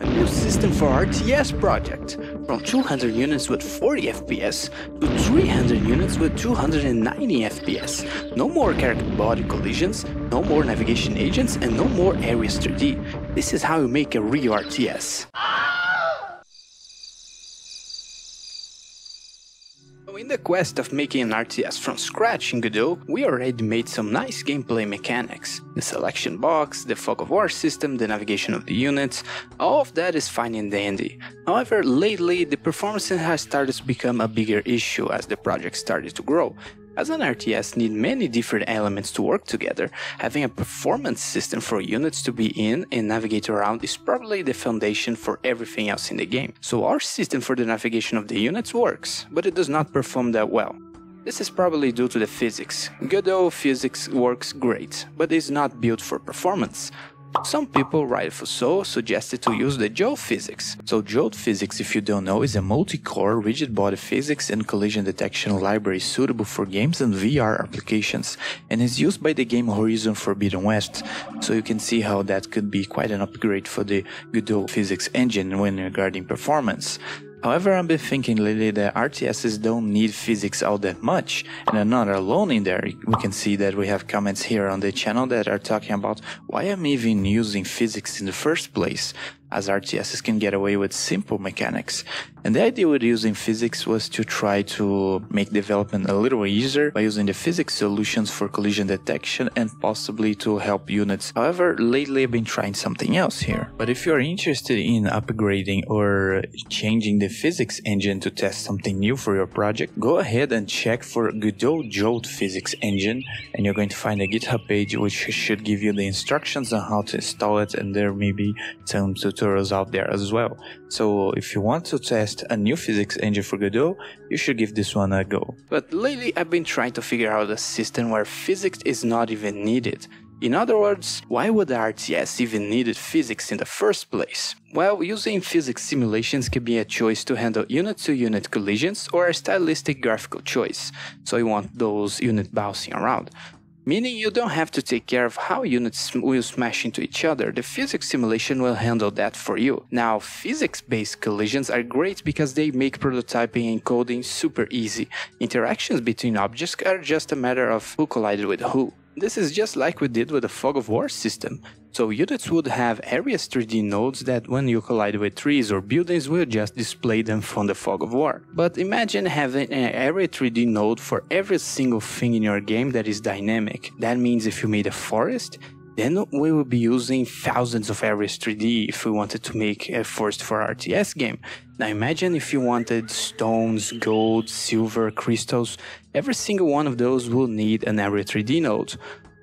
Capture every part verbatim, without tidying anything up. a new system for R T S project, from two hundred units with forty F P S to three hundred units with two hundred ninety F P S. No more character-body collisions, no more navigation agents, and no more Area three D. This is how you make a real R T S. In the quest of making an R T S from scratch in Godot, we already made some nice gameplay mechanics. The selection box, the fog of war system, the navigation of the units, all of that is fine and dandy. However, lately the performance has started to become a bigger issue as the project started to grow. As an R T S needs many different elements to work together, having a performance system for units to be in and navigate around is probably the foundation for everything else in the game. So our system for the navigation of the units works, but it does not perform that well. This is probably due to the physics. Godot physics works great, but is not built for performance. Some people, rightfully so, suggested to use the Jolt Physics. So Jolt Physics, if you don't know, is a multi-core rigid body physics and collision detection library suitable for games and V R applications, and is used by the game Horizon Forbidden West, so you can see how that could be quite an upgrade for the Godot Physics engine when regarding performance. However, I've been thinking lately that R T Ss don't need physics all that much, and I'm not alone in there. We can see that we have comments here on the channel that are talking about why I'm even using physics in the first place, as R T Ss can get away with simple mechanics. And the idea with using physics was to try to make development a little easier by using the physics solutions for collision detection and possibly to help units. However, lately I've been trying something else here. But if you're interested in upgrading or changing the physics engine to test something new for your project, go ahead and check for Godot Jolt Physics engine, and you're going to find a GitHub page which should give you the instructions on how to install it, and there may be some tutorials tutorials out there as well. So if you want to test a new physics engine for Godot, you should give this one a go. But lately I've been trying to figure out a system where physics is not even needed. In other words, why would the R T S even needed physics in the first place? Well, using physics simulations can be a choice to handle unit-to-unit collisions or a stylistic graphical choice, so you want those units bouncing around. Meaning you don't have to take care of how units will smash into each other, the physics simulation will handle that for you. Now, physics-based collisions are great because they make prototyping and coding super easy. Interactions between objects are just a matter of who collided with who. This is just like we did with the fog of war system. So units would have Area three D nodes that when you collide with trees or buildings will just display them from the fog of war. But imagine having an Area three D node for every single thing in your game that is dynamic. That means if you made a forest, then we will be using thousands of Area three D if we wanted to make a forest for R T S game. Now imagine if you wanted stones, gold, silver, crystals, every single one of those will need an Area three D node.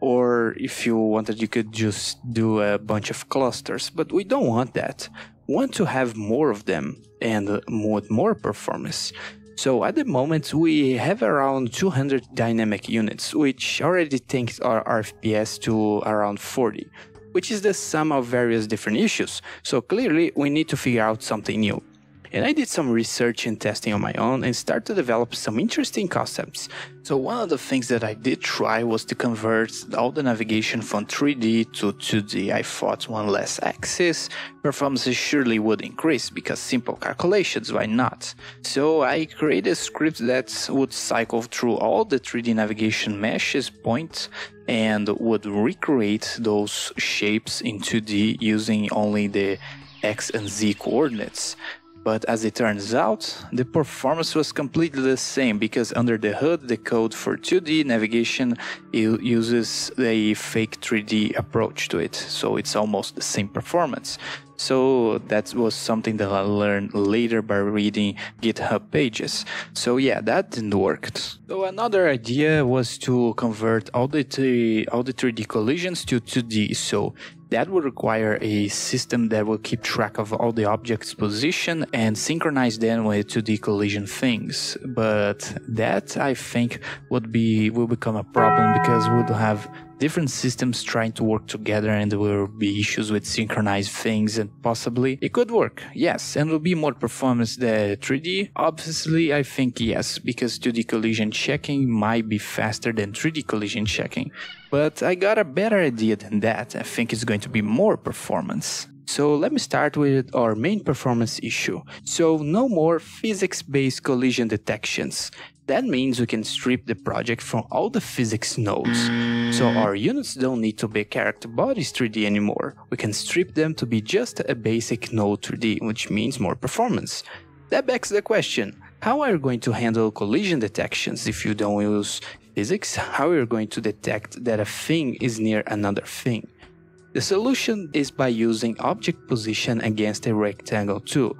Or if you wanted, you could just do a bunch of clusters, but we don't want that. We want to have more of them and more, more performance. So at the moment we have around two hundred dynamic units, which already takes our F P S to around forty, which is the sum of various different issues, so clearly we need to figure out something new. And I did some research and testing on my own and started to develop some interesting concepts. So one of the things that I did try was to convert all the navigation from three D to two D. I thought one less axis, performance surely would increase because simple calculations, why not? So I created a script that would cycle through all the three D navigation meshes, points, and would recreate those shapes in two D using only the X and Z coordinates. But as it turns out, the performance was completely the same, because under the hood the code for two D navigation uses a fake three D approach to it, so it's almost the same performance. So that was something that I learned later by reading GitHub pages. So yeah, that didn't work. So another idea was to convert all the three D collisions to two D. So that would require a system that will keep track of all the objects' position and synchronize them with two D collision things. But that, I think, would be will become a problem, because we'll have different systems trying to work together and there will be issues with synchronized things, and possibly it could work, yes, and will be more performance than three D. Obviously, I think yes, because two D collision checking might be faster than three D collision checking, but I got a better idea than that. I think it's going to be more performance. So let me start with our main performance issue. So no more physics-based collision detections. That means we can strip the project from all the physics nodes. So our units don't need to be character bodies three D anymore. We can strip them to be just a basic node three D, which means more performance. That begs the question, how are you going to handle collision detections if you don't use physics? How are you going to detect that a thing is near another thing? The solution is by using object position against a rectangle tool.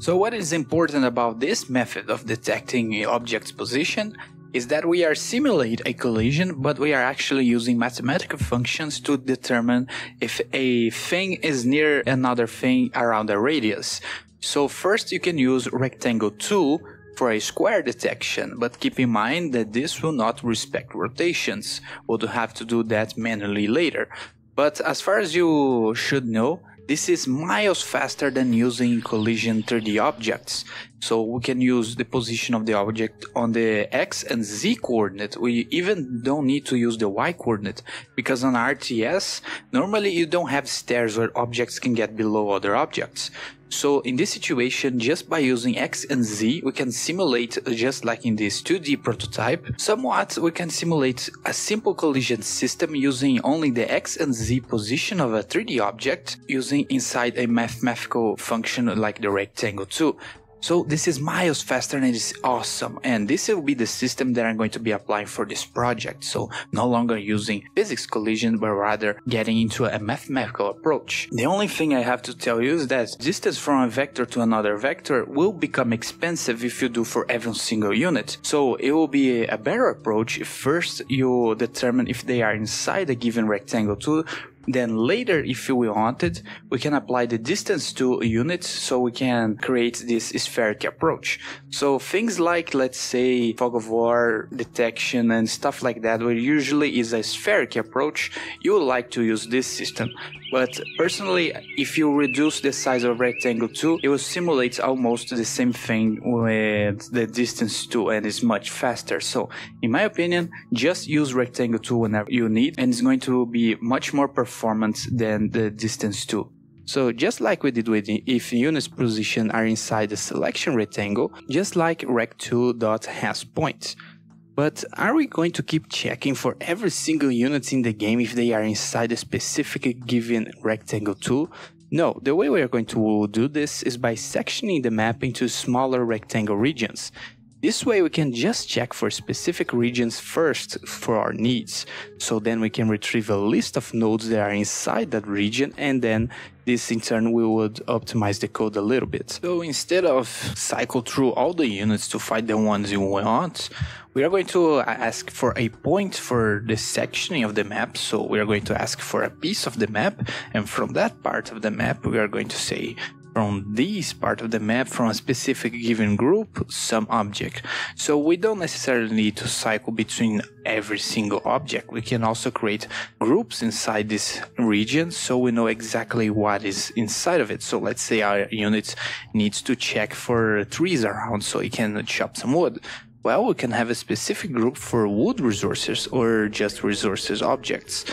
So what is important about this method of detecting object's position is that we are simulating a collision, but we are actually using mathematical functions to determine if a thing is near another thing around a radius. So first you can use rectangle tool for a square detection, but keep in mind that this will not respect rotations. We'll have to do that manually later. But as far as you should know, this is miles faster than using collision three D objects. So we can use the position of the object on the X and Z coordinate. We even don't need to use the Y coordinate, because on R T S, normally you don't have stairs where objects can get below other objects. So in this situation, just by using X and Z, we can simulate, just like in this two D prototype, somewhat we can simulate a simple collision system using only the X and Z position of a three D object, using inside a mathematical function like the rectangle tool. So this is miles faster and it's awesome, and this will be the system that I'm going to be applying for this project. So no longer using physics collision, but rather getting into a mathematical approach. The only thing I have to tell you is that distance from a vector to another vector will become expensive if you do for every single unit. So it will be a better approach if first you determine if they are inside a given rectangle tool. Then later, if we wanted, we can apply the distance to units, so we can create this spherical approach. So things like, let's say, fog of war detection and stuff like that, where usually is a spherical approach, you would like to use this system. But personally, if you reduce the size of rectangle too, it will simulate almost the same thing with the distance too, and it's much faster. So in my opinion, just use rectangle too whenever you need, and it's going to be much more performant performance than the distance too. So just like we did with if units position are inside the selection rectangle, just like rect two dot has point. But are we going to keep checking for every single unit in the game if they are inside a specific given rectangle tool? No, the way we are going to do this is by sectioning the map into smaller rectangle regions. This way we can just check for specific regions first for our needs, so then we can retrieve a list of nodes that are inside that region, and then this in turn we would optimize the code a little bit. So instead of cycle through all the units to find the ones you want, we are going to ask for a point for the sectioning of the map. So we are going to ask for a piece of the map, and from that part of the map we are going to say, from this part of the map, from a specific given group, some object. So we don't necessarily need to cycle between every single object. We can also create groups inside this region, so we know exactly what is inside of it. So let's say our unit needs to check for trees around, so it can chop some wood. Well, we can have a specific group for wood resources or just resources objects.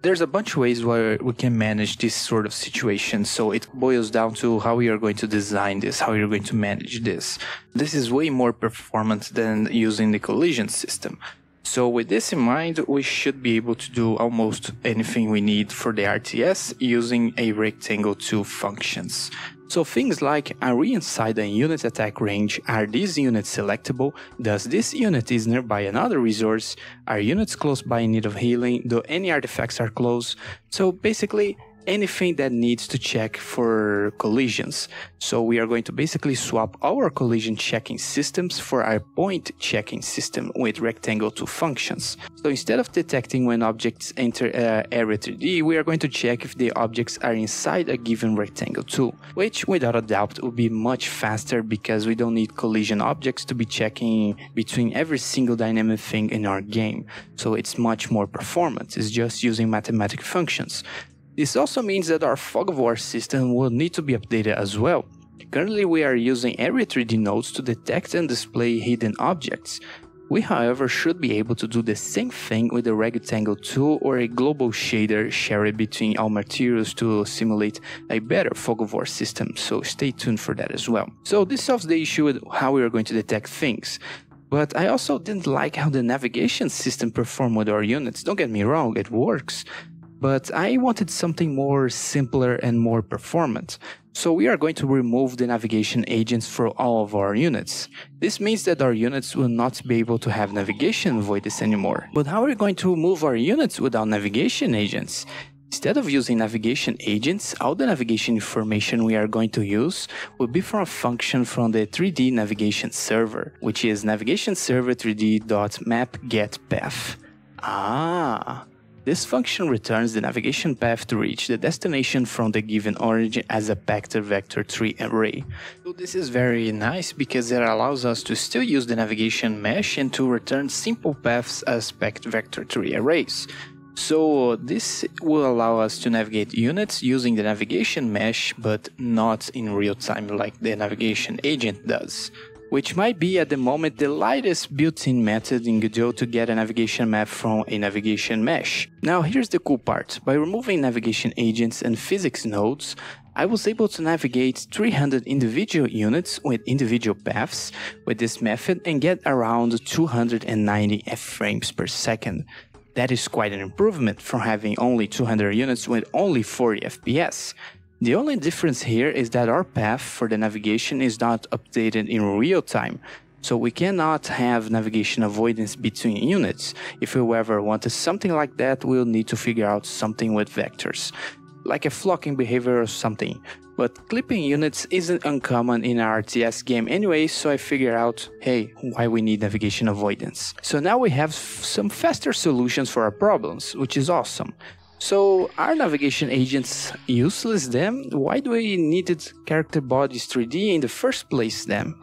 There's a bunch of ways where we can manage this sort of situation, so it boils down to how you are going to design this, how you're going to manage this. This is way more performant than using the collision system. So with this in mind, we should be able to do almost anything we need for the R T S using a rectangle tool functions. So things like, are we inside a unit attack range? Are these units selectable? Does this unit is nearby another resource? Are units close by in need of healing? Do any artifacts are close? So basically anything that needs to check for collisions. So we are going to basically swap our collision checking systems for our point checking system with rectangle tool functions. So instead of detecting when objects enter uh, Area three D, we are going to check if the objects are inside a given rectangle tool, which without a doubt will be much faster because we don't need collision objects to be checking between every single dynamic thing in our game. So it's much more performant, it's just using mathematical functions. This also means that our fog of war system will need to be updated as well. Currently we are using Area three D nodes to detect and display hidden objects. We, however, should be able to do the same thing with a rectangle tool or a global shader shared between all materials to simulate a better Fogovore system, so stay tuned for that as well. So this solves the issue with how we are going to detect things. But I also didn't like how the navigation system performed with our units. Don't get me wrong, it works, but I wanted something more simpler and more performant. So we are going to remove the navigation agents for all of our units. This means that our units will not be able to have navigation voids anymore. But how are we going to move our units without navigation agents? Instead of using navigation agents, all the navigation information we are going to use will be from a function from the three D navigation server, which is navigation server three D dot map get path. Ah, this function returns the navigation path to reach the destination from the given origin as a Pactor Vector three array. So this is very nice because it allows us to still use the navigation mesh and to return simple paths as Pactor Vector three arrays. So this will allow us to navigate units using the navigation mesh, but not in real time like the navigation agent does, which might be at the moment the lightest built-in method in Godot to get a navigation map from a navigation mesh. Now here's the cool part, by removing navigation agents and physics nodes, I was able to navigate three hundred individual units with individual paths with this method and get around two hundred ninety frames per second. That is quite an improvement from having only two hundred units with only forty F P S. The only difference here is that our path for the navigation is not updated in real time, so we cannot have navigation avoidance between units. If we ever wanted something like that, we'll need to figure out something with vectors, like a flocking behavior or something. But clipping units isn't uncommon in an R T S game anyway, so I figured out, hey, why we need navigation avoidance. So now we have some faster solutions for our problems, which is awesome. So are navigation agents useless then? Why do we needed character bodies three D in the first place then?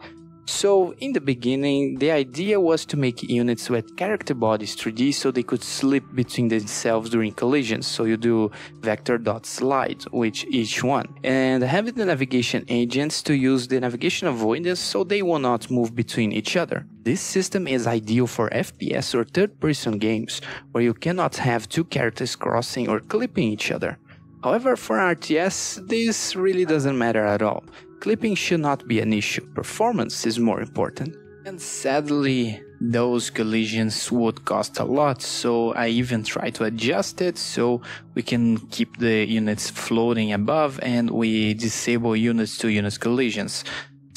So in the beginning, the idea was to make units with character bodies three D so they could slip between themselves during collisions. So you do vector.slide with each one. And having the navigation agents to use the navigation avoidance so they will not move between each other. This system is ideal for F P S or third-person games, where you cannot have two characters crossing or clipping each other. However, for R T S, this really doesn't matter at all. Clipping should not be an issue, performance is more important. And sadly, those collisions would cost a lot, so I even tried to adjust it so we can keep the units floating above and we disable units to units collisions.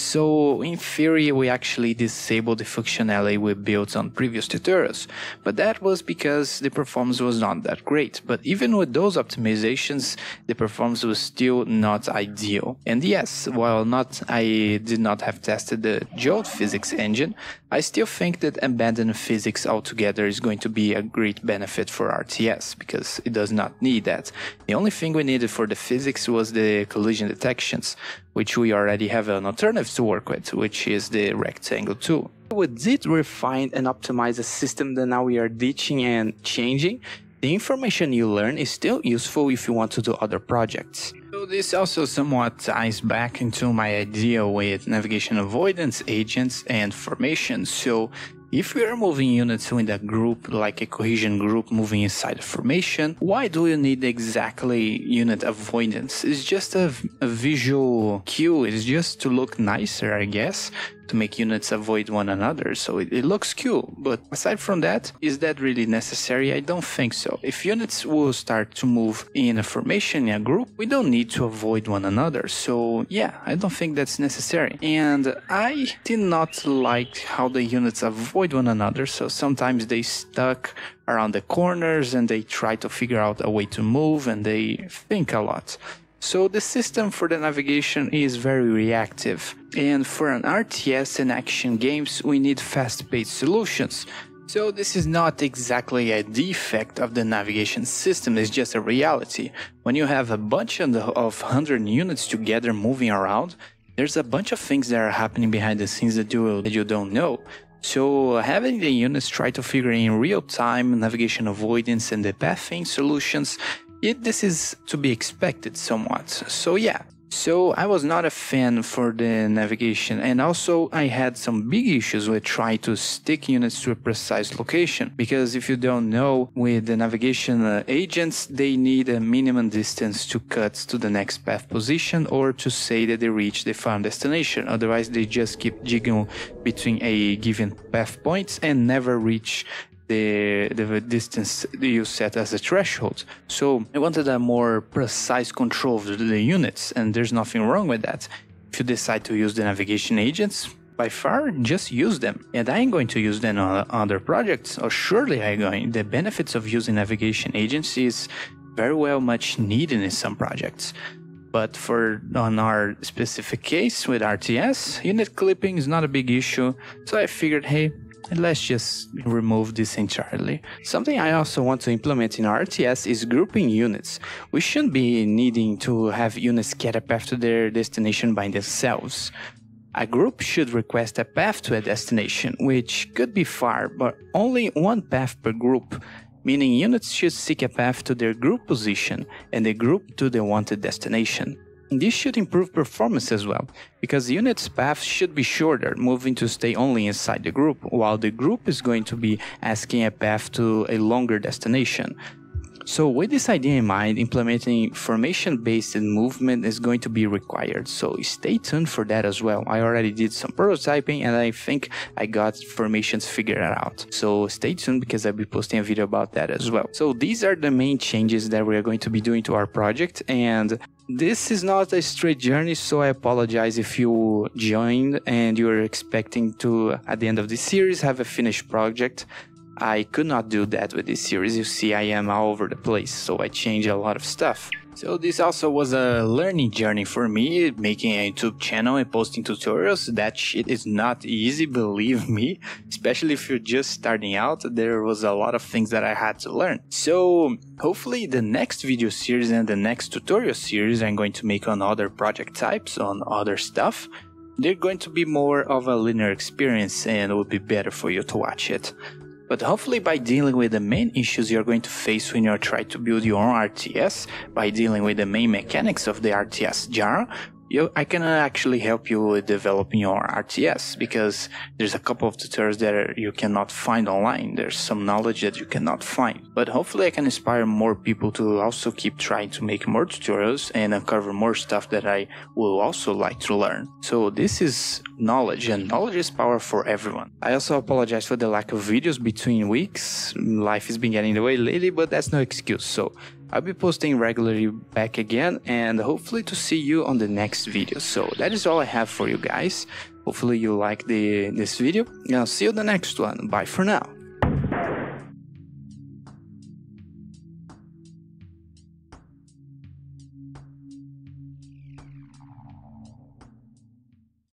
So in theory, we actually disabled the functionality we built on previous tutorials, but that was because the performance was not that great. But even with those optimizations, the performance was still not ideal. And yes, while not I did not have tested the Jolt Physics engine, I still think that abandoning physics altogether is going to be a great benefit for R T S, because it does not need that. The only thing we needed for the physics was the collision detections, which we already have an alternative to work with, which is the rectangle tool. We did refine and optimize a system that now we are ditching and changing. The information you learn is still useful if you want to do other projects. So this also somewhat ties back into my idea with navigation avoidance agents and formations. So if we are moving units with a group, like a cohesion group moving inside a formation, why do you need exactly unit avoidance? It's just a, a visual cue, it's just to look nicer, I guess, to make units avoid one another, so it, it looks cool. But aside from that, is that really necessary? I don't think so. If units will start to move in a formation, in a group, we don't need to avoid one another, so yeah, I don't think that's necessary. And I did not like how the units avoid one another, so sometimes they stuck around the corners and they try to figure out a way to move and they think a lot. So the system for the navigation is very reactive, and for an R T S and action games we need fast-paced solutions. So this is not exactly a defect of the navigation system, it's just a reality. When you have a bunch of one hundred units together moving around, there's a bunch of things that are happening behind the scenes that you, that you don't know. So having the units try to figure in real time navigation avoidance and the pathing solutions, it, this is to be expected somewhat. So yeah, So I was not a fan for the navigation, and also I had some big issues with trying to stick units to a precise location, because if you don't know, with the navigation uh, agents, they need a minimum distance to cut to the next path position or to say that they reach the farm destination, otherwise they just keep jiggling between a given path points and never reach The, the distance you set as a threshold. So I wanted a more precise control of the units, and there's nothing wrong with that. If you decide to use the navigation agents, by far, just use them. And I am going to use them on other projects, or surely I'm going. The benefits of using navigation agents is very well much needed in some projects. But for on our specific case with R T S, unit clipping is not a big issue, so I figured, hey, and let's just remove this entirely. Something I also want to implement in R T S is grouping units. We shouldn't be needing to have units get a path to their destination by themselves. A group should request a path to a destination, which could be far, but only one path per group, meaning units should seek a path to their group position and the group to the wanted destination. This should improve performance as well, because units' paths should be shorter, moving to stay only inside the group, while the group is going to be asking a path to a longer destination. So with this idea in mind, implementing information-based movement is going to be required, so stay tuned for that as well. I already did some prototyping and I think I got formations figured out, so stay tuned because I'll be posting a video about that as well. So these are the main changes that we are going to be doing to our project, and this is not a straight journey, so I apologize if you joined and you're expecting to, at the end of this series, have a finished project. I could not do that with this series. You see, I am all over the place, so I changed a lot of stuff. So this also was a learning journey for me, making a YouTube channel and posting tutorials. That shit is not easy, believe me, especially if you're just starting out. There was a lot of things that I had to learn. So hopefully the next video series and the next tutorial series I'm going to make on other project types, on other stuff, they're going to be more of a linear experience and it will be better for you to watch it. But hopefully by dealing with the main issues you're going to face when you're trying to build your own R T S, by dealing with the main mechanics of the R T S genre, you, I can actually help you with developing your R T S, because there's a couple of tutorials that are, you cannot find online. There's some knowledge that you cannot find. But hopefully I can inspire more people to also keep trying to make more tutorials and uncover more stuff that I will also like to learn. So this is knowledge, and knowledge is power for everyone. I also apologize for the lack of videos between weeks. Life has been getting in the way lately, but that's no excuse. So I'll be posting regularly back again, and hopefully to see you on the next video. So that is all I have for you guys. Hopefully you like the this video, and I'll see you in the next one. Bye for now.